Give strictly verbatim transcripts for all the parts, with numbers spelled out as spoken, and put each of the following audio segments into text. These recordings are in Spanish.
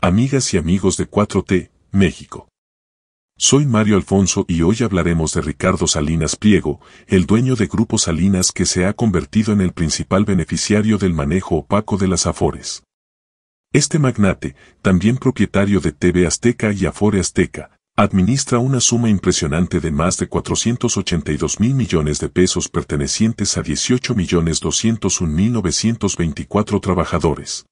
Amigas y amigos de cuatro T, México. Soy Mario Alfonso y hoy hablaremos de Ricardo Salinas Pliego, el dueño de Grupo Salinas que se ha convertido en el principal beneficiario del manejo opaco de las AFORES. Este magnate, también propietario de T V Azteca y Afore Azteca, administra una suma impresionante de más de cuatrocientos ochenta y dos mil millones de pesos pertenecientes a dieciocho millones doscientos un mil novecientos veinticuatro trabajadores.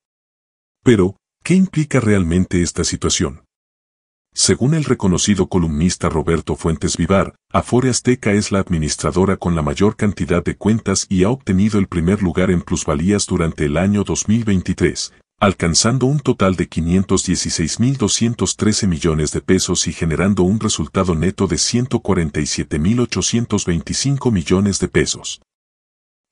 Pero, ¿qué implica realmente esta situación? Según el reconocido columnista Roberto Fuentes Vivar, Afore Azteca es la administradora con la mayor cantidad de cuentas y ha obtenido el primer lugar en plusvalías durante el año dos mil veintitrés, alcanzando un total de quinientos dieciséis mil doscientos trece millones de pesos y generando un resultado neto de ciento cuarenta y siete mil ochocientos veinticinco millones de pesos.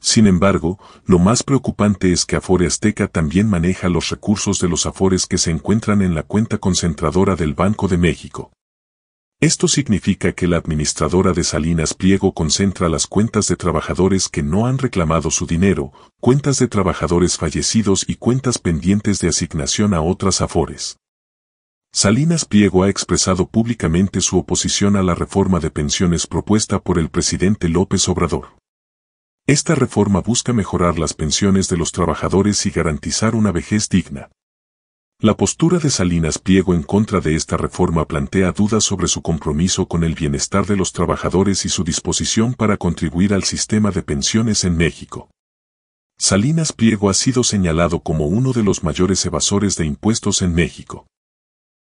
Sin embargo, lo más preocupante es que Afore Azteca también maneja los recursos de los Afores que se encuentran en la cuenta concentradora del Banco de México. Esto significa que la administradora de Salinas Pliego concentra las cuentas de trabajadores que no han reclamado su dinero, cuentas de trabajadores fallecidos y cuentas pendientes de asignación a otras Afores. Salinas Pliego ha expresado públicamente su oposición a la reforma de pensiones propuesta por el presidente López Obrador. Esta reforma busca mejorar las pensiones de los trabajadores y garantizar una vejez digna. La postura de Salinas Pliego en contra de esta reforma plantea dudas sobre su compromiso con el bienestar de los trabajadores y su disposición para contribuir al sistema de pensiones en México. Salinas Pliego ha sido señalado como uno de los mayores evasores de impuestos en México.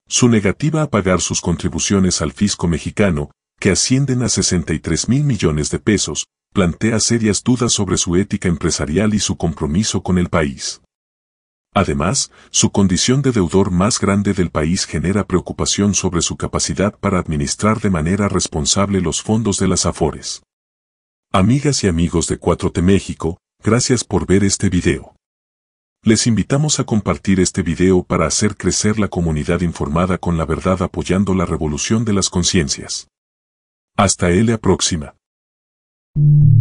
Su negativa a pagar sus contribuciones al fisco mexicano, que ascienden a sesenta y tres mil millones de pesos, plantea serias dudas sobre su ética empresarial y su compromiso con el país. Además, su condición de deudor más grande del país genera preocupación sobre su capacidad para administrar de manera responsable los fondos de las AFORES. Amigas y amigos de cuatro T México, gracias por ver este video. Les invitamos a compartir este video para hacer crecer la comunidad informada con la verdad apoyando la revolución de las conciencias. Hasta la próxima. Thank you.